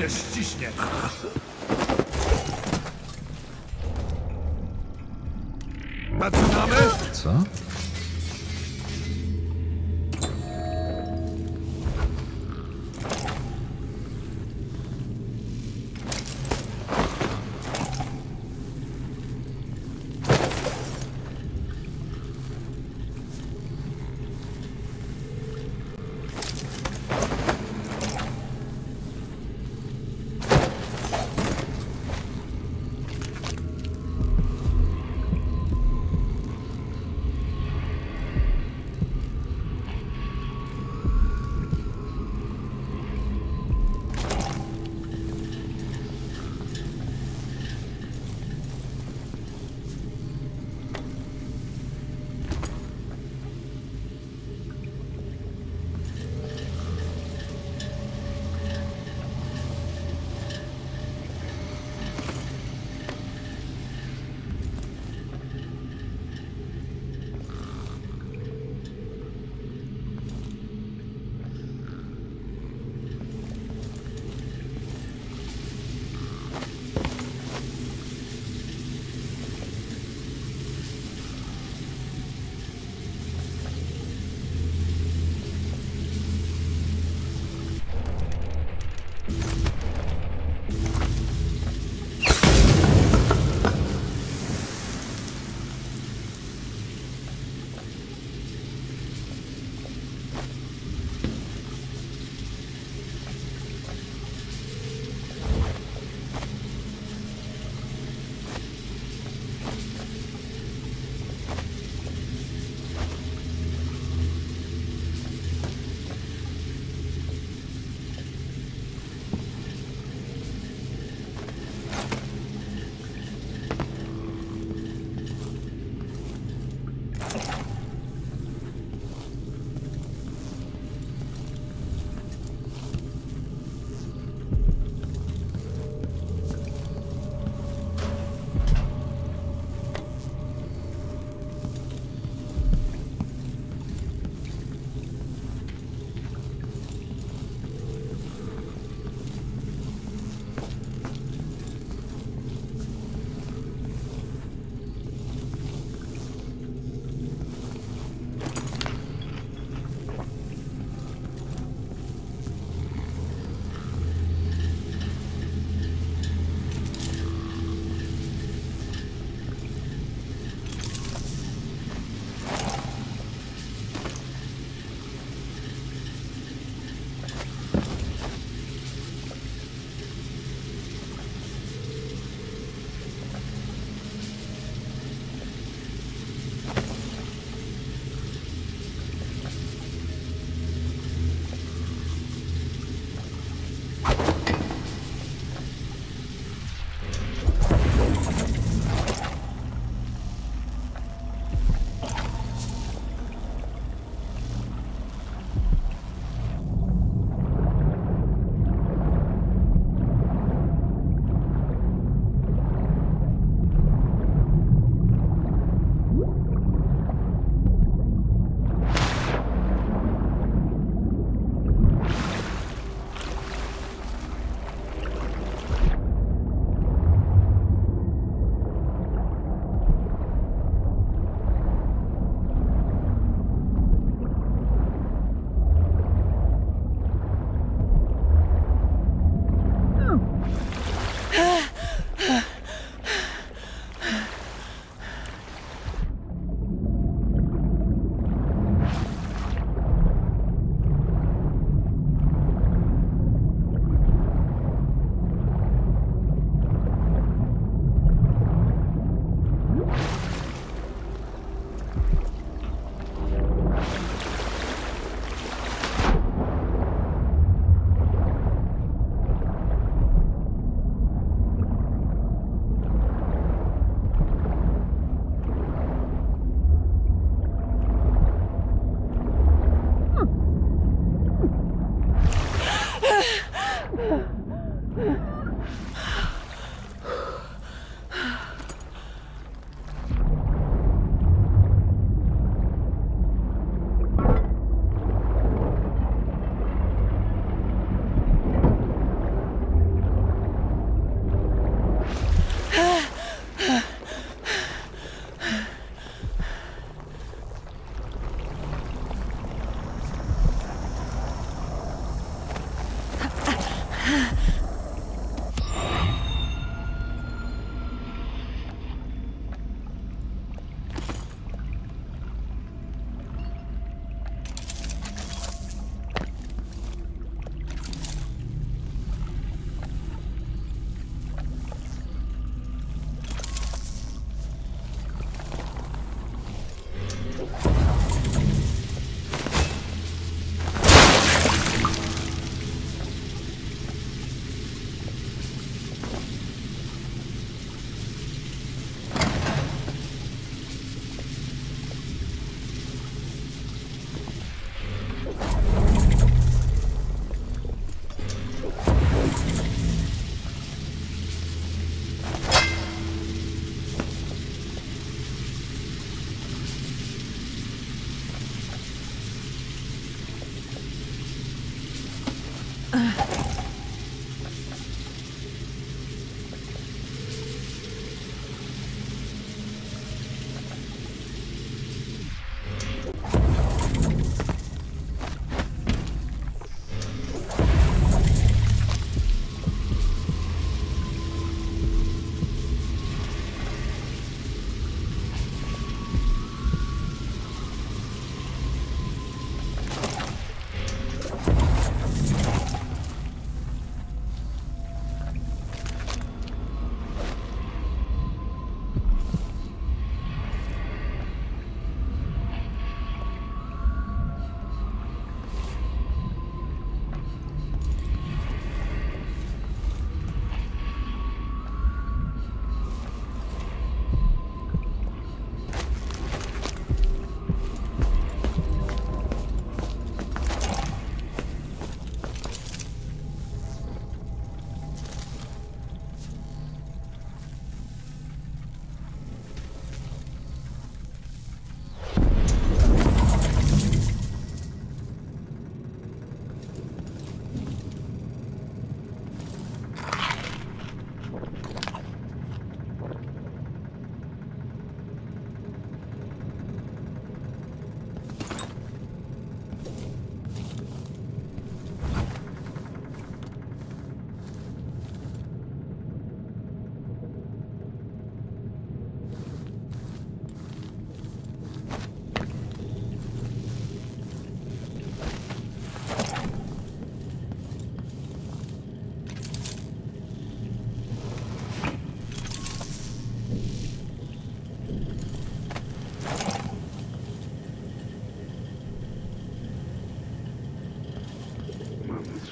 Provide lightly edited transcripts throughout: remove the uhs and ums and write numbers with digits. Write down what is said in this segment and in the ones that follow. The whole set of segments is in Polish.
mnie ściśnie. Zaczynamy? Co?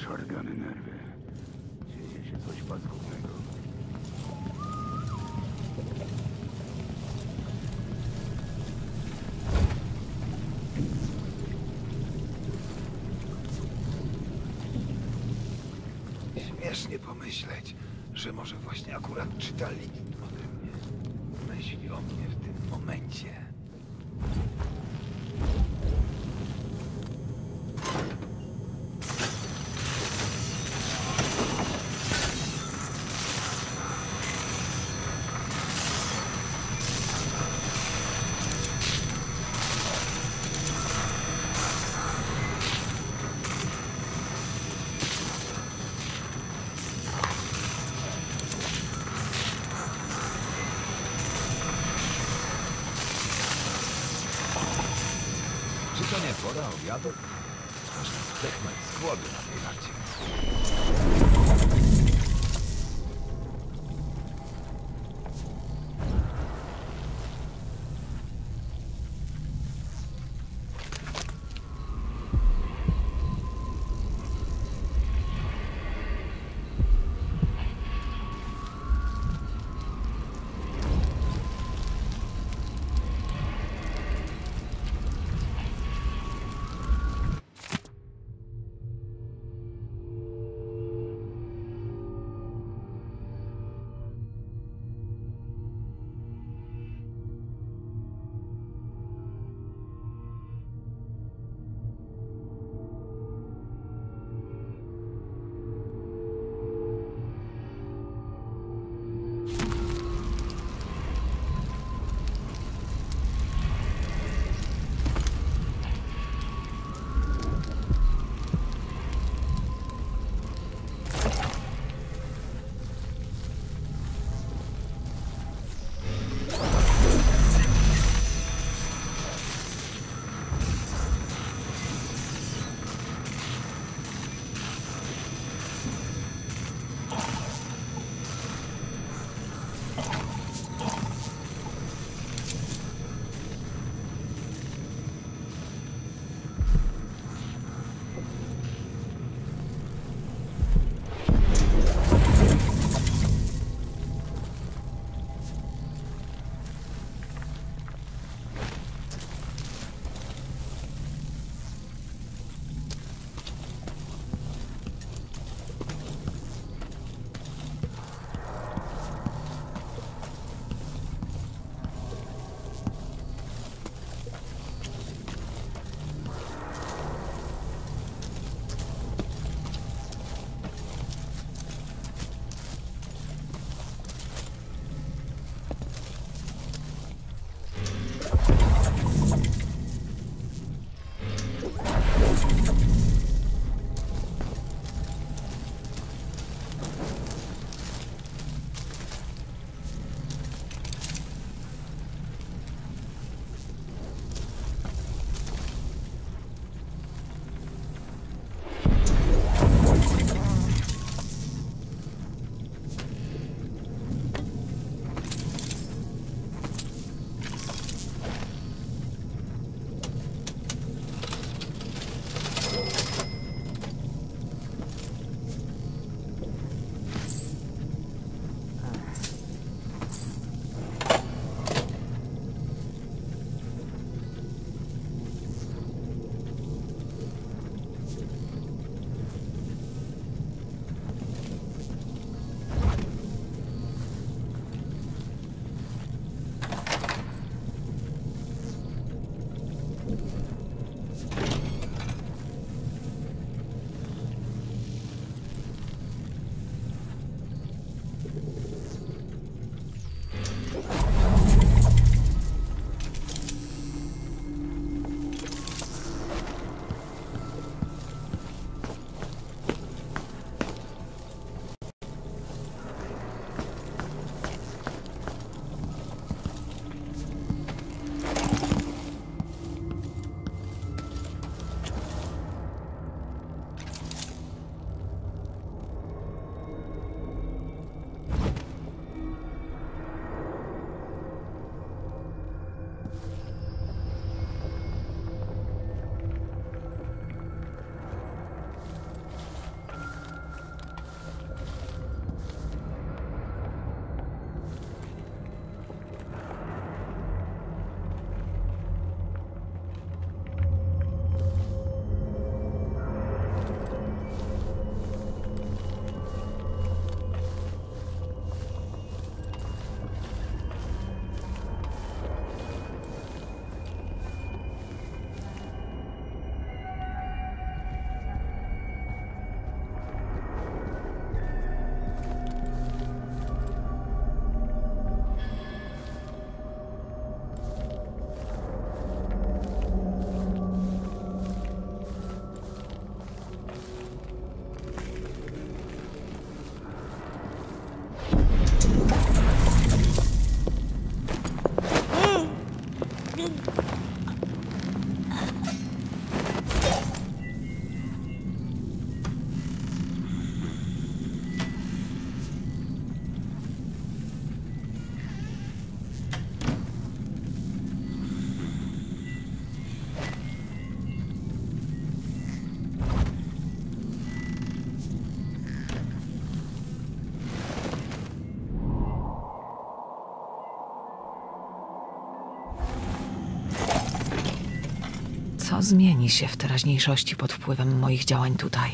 szargane nerwy. Dzieje się coś paskudnego. Śmiesznie pomyśleć, że może właśnie akurat czytali ode mnie. Myśli o mnie w tym momencie. Obiadu? Można zdechnąć z głodu na tej warcie. Co zmieni się w teraźniejszości pod wpływem moich działań tutaj?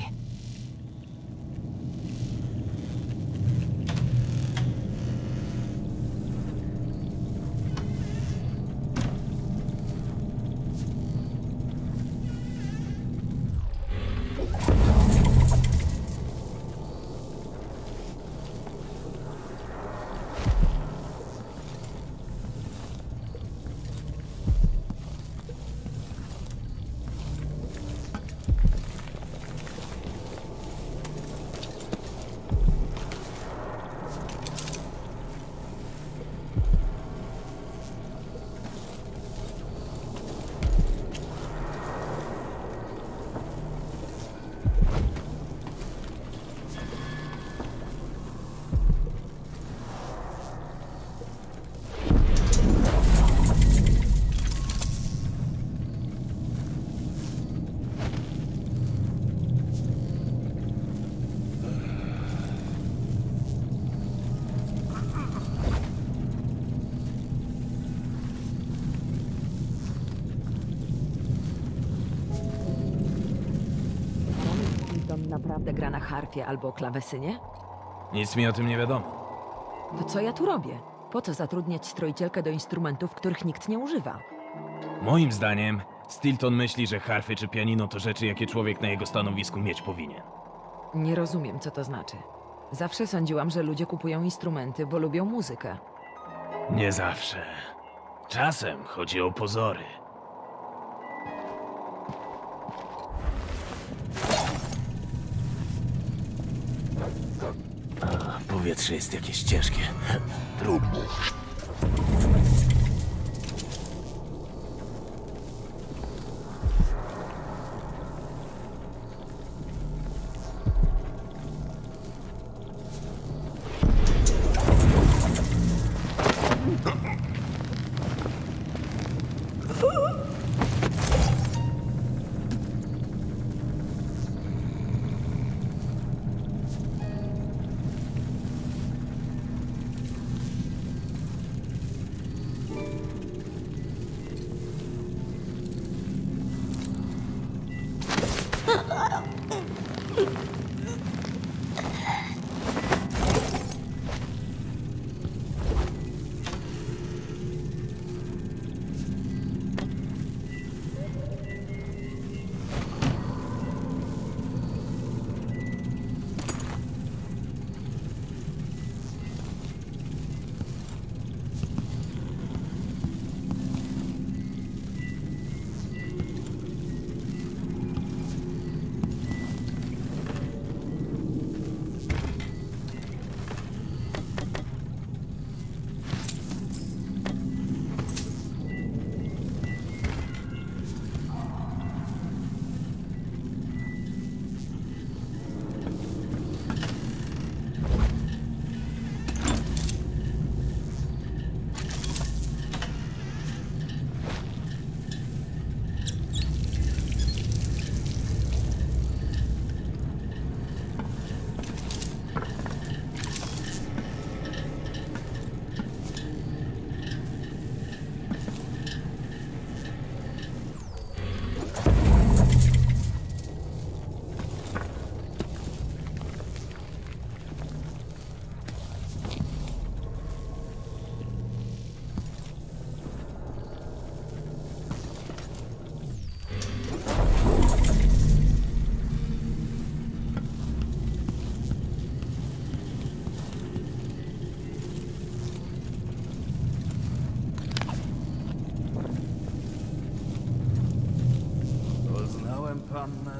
Naprawdę gra na harfie albo klawesynie? Nic mi o tym nie wiadomo. To co ja tu robię? Po co zatrudniać stroicielkę do instrumentów, których nikt nie używa? Moim zdaniem, Stilton myśli, że harfy czy pianino to rzeczy, jakie człowiek na jego stanowisku mieć powinien. Nie rozumiem, co to znaczy. Zawsze sądziłam, że ludzie kupują instrumenty, bo lubią muzykę. Nie zawsze. Czasem chodzi o pozory. Powietrze jest jakieś ciężkie. Trudno.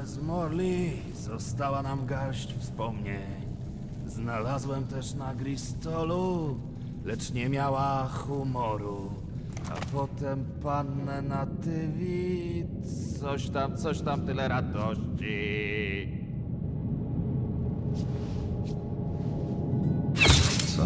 Z Morley została nam garść wspomnień. Znalazłem też na Gristolu, lecz nie miała humoru. A potem pannę Natyvii, coś tam, tyle radości. Co?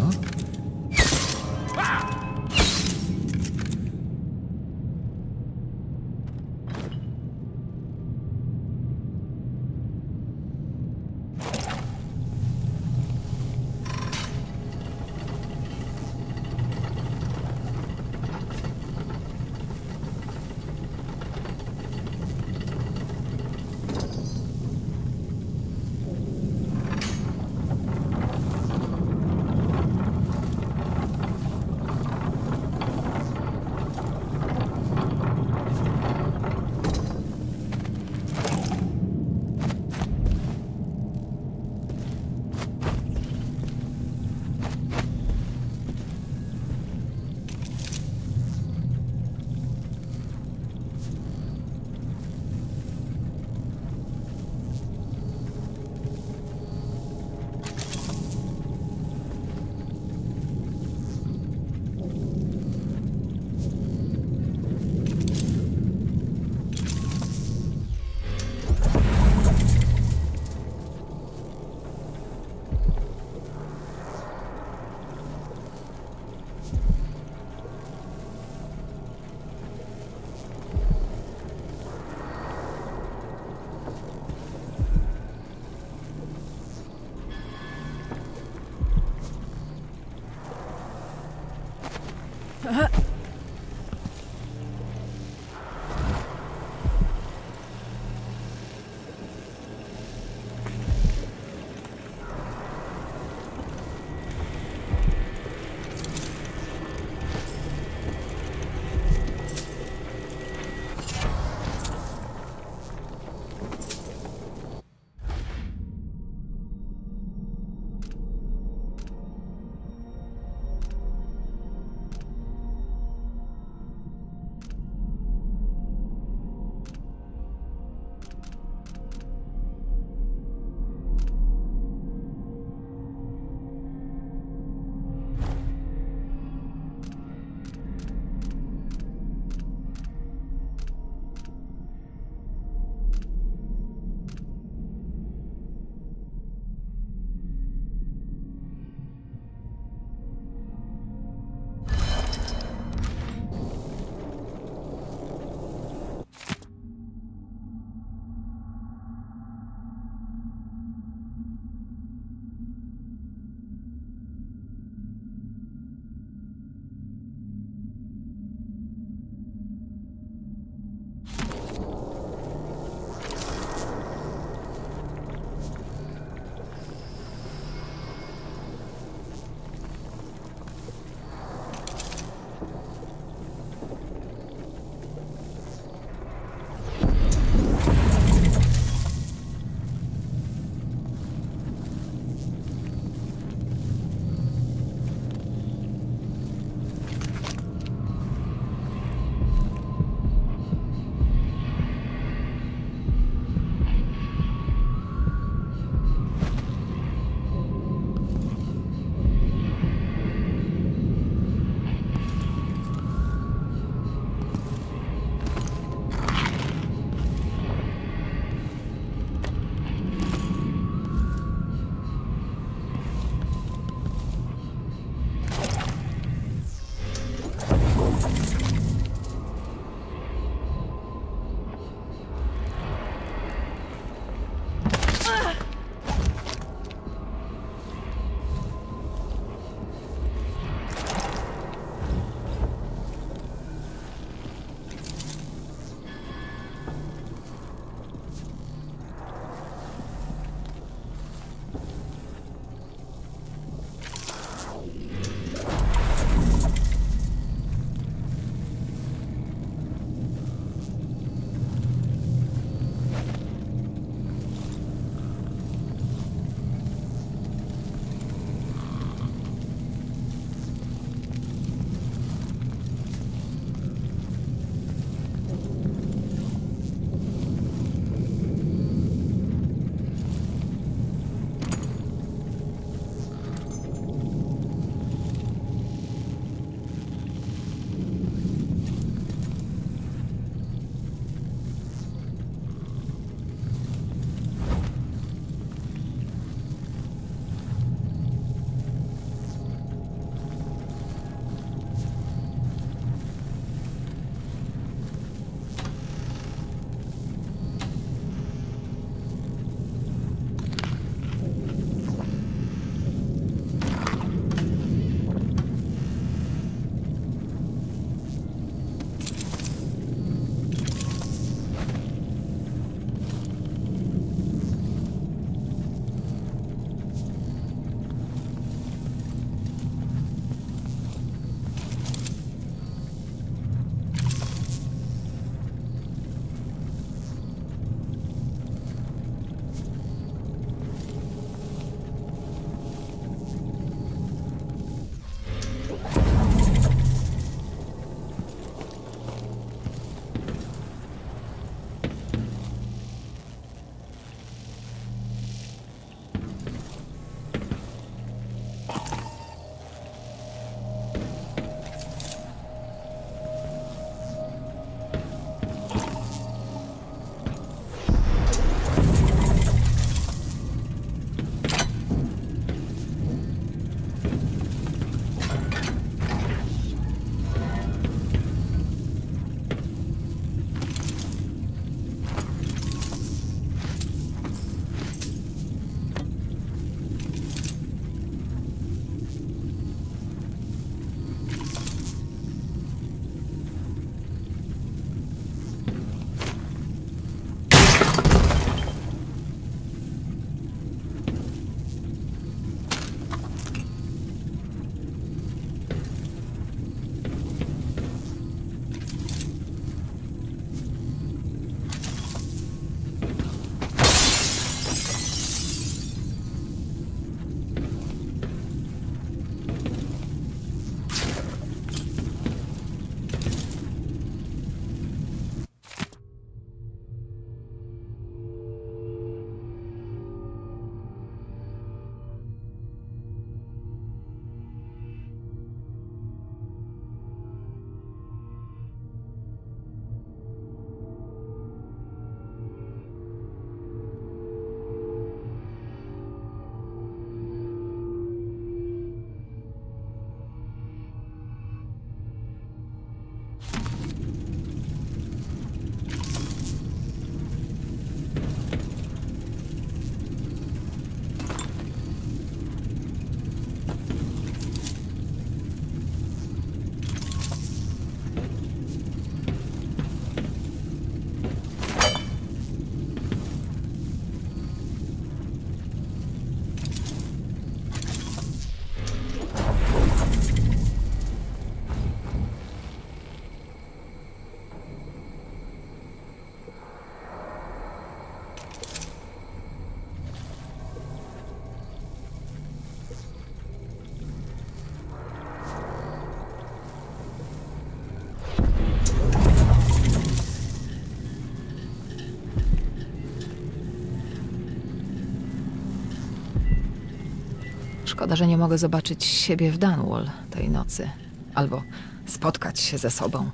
Szkoda, że nie mogę zobaczyć siebie w Dunwall tej nocy. Albo spotkać się ze sobą.